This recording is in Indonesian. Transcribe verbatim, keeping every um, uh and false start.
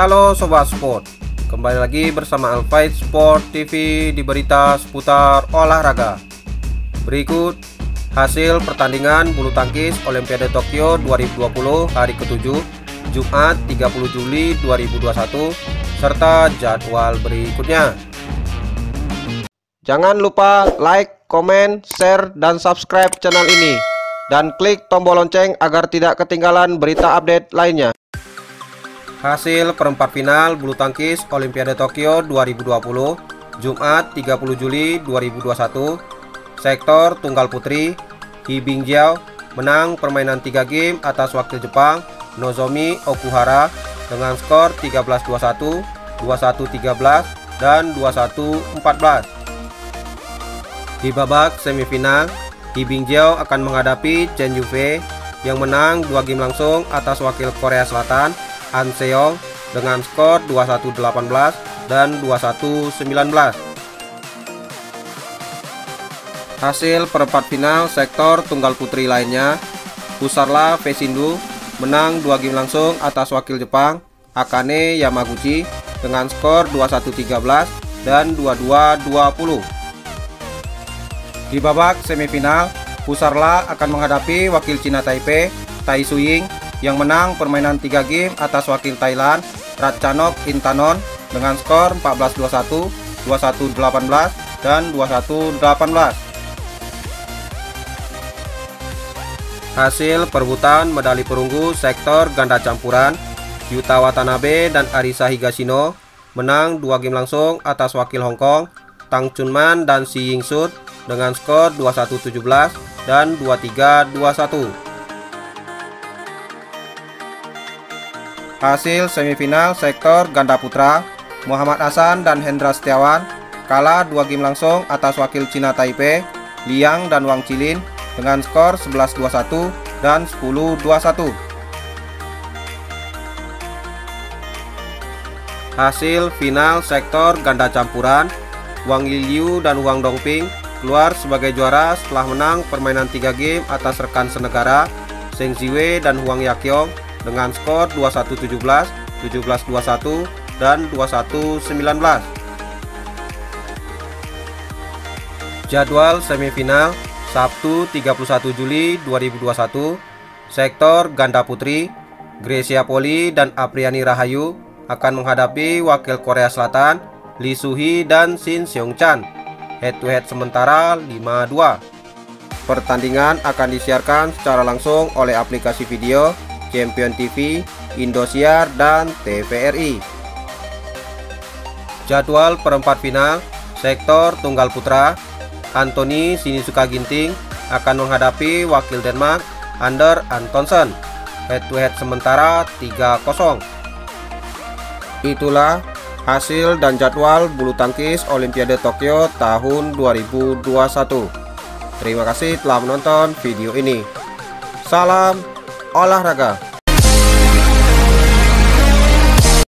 Halo Sobat Sport, kembali lagi bersama Alfaith Sport T V di berita seputar olahraga. Berikut hasil pertandingan bulu tangkis Olimpiade Tokyo dua ribu dua puluh hari ketujuh Jumat tiga puluh Juli dua ribu dua puluh satu serta jadwal berikutnya. Jangan lupa like, komen, share, dan subscribe channel ini, dan klik tombol lonceng agar tidak ketinggalan berita update lainnya. Hasil perempat final bulu tangkis Olimpiade Tokyo dua ribu dua puluh Jumat tiga puluh Juli dua ribu dua puluh satu. Sektor tunggal putri, He Bingjiao menang permainan tiga game atas wakil Jepang Nozomi Okuhara dengan skor tiga belas dua puluh satu, dua puluh satu tiga belas, dan dua puluh satu empat belas. Di babak semifinal, He Bingjiao akan menghadapi Chen Yufei yang menang dua game langsung atas wakil Korea Selatan An Se Young dengan skor dua puluh satu delapan belas dan dua puluh satu sembilan belas. Hasil perempat final sektor tunggal putri lainnya, Pusarla V Sindhu menang dua game langsung atas wakil Jepang Akane Yamaguchi dengan skor dua puluh satu tiga belas dan dua puluh dua dua puluh. Di babak semifinal, Pusarla akan menghadapi wakil Cina Taipei, Tai Tzu Ying, yang menang permainan tiga game atas wakil Thailand, Ratchanok Intanon, dengan skor empat belas dua puluh satu, dua puluh satu delapan belas, dan dua puluh satu delapan belas. Hasil perebutan medali perunggu sektor ganda campuran, Yuta Watanabe dan Arisa Higashino menang dua game langsung atas wakil Hong Kong, Tang Chunman dan Tse Ying Suet, dengan skor dua puluh satu tujuh belas dan dua puluh tiga dua puluh satu. Hasil semifinal sektor ganda putra, Muhamad Ahsan dan Hendra Setiawan kalah dua game langsung atas wakil Cina Taipei, Lee Yang dan Wang Cilin dengan skor sebelas dua puluh satu dan sepuluh dua puluh satu. Hasil final sektor ganda campuran, Wang Yilyu dan Wang Dongping keluar sebagai juara setelah menang permainan tiga game atas rekan senegara Zheng Siwei dan Huang Yaqiong dengan skor dua puluh satu tujuh belas, tujuh belas dua puluh satu, dan dua puluh satu sembilan belas. Jadwal semifinal Sabtu tiga puluh satu Juli dua ribu dua puluh satu. Sektor ganda putri, Greysia Polii dan Apriyani Rahayu akan menghadapi wakil Korea Selatan Lee Soo Hee dan Shin Seung Chan. Head to head sementara lima dua. Pertandingan akan disiarkan secara langsung oleh aplikasi video Champion T V, INDOSIAR, dan T V R I. Jadwal perempat final sektor tunggal putra, Anthony Sinisuka Ginting akan menghadapi wakil Denmark Anders Antonsen. Head to head sementara tiga nol. Itulah hasil dan jadwal bulu tangkis Olimpiade Tokyo tahun dua ribu dua puluh satu. Terima kasih telah menonton video ini. Salam olahraga.